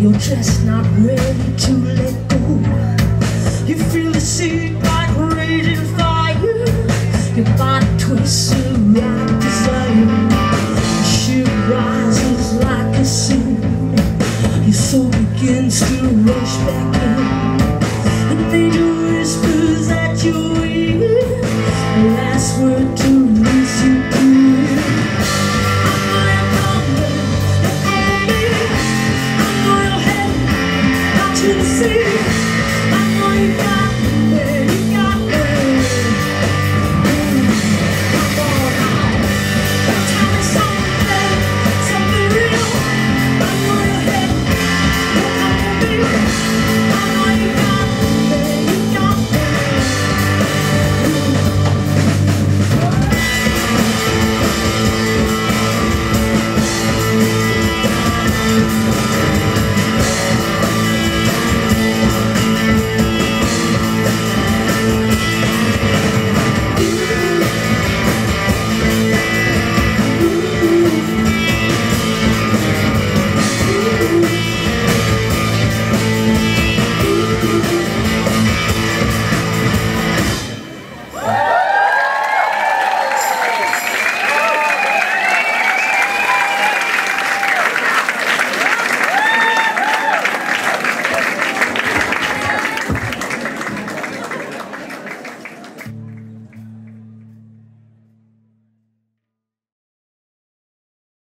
You're just not ready to let go. You feel the seed like raging fire. Your body twists around desire. She rises like a sin. Your soul begins to rush back.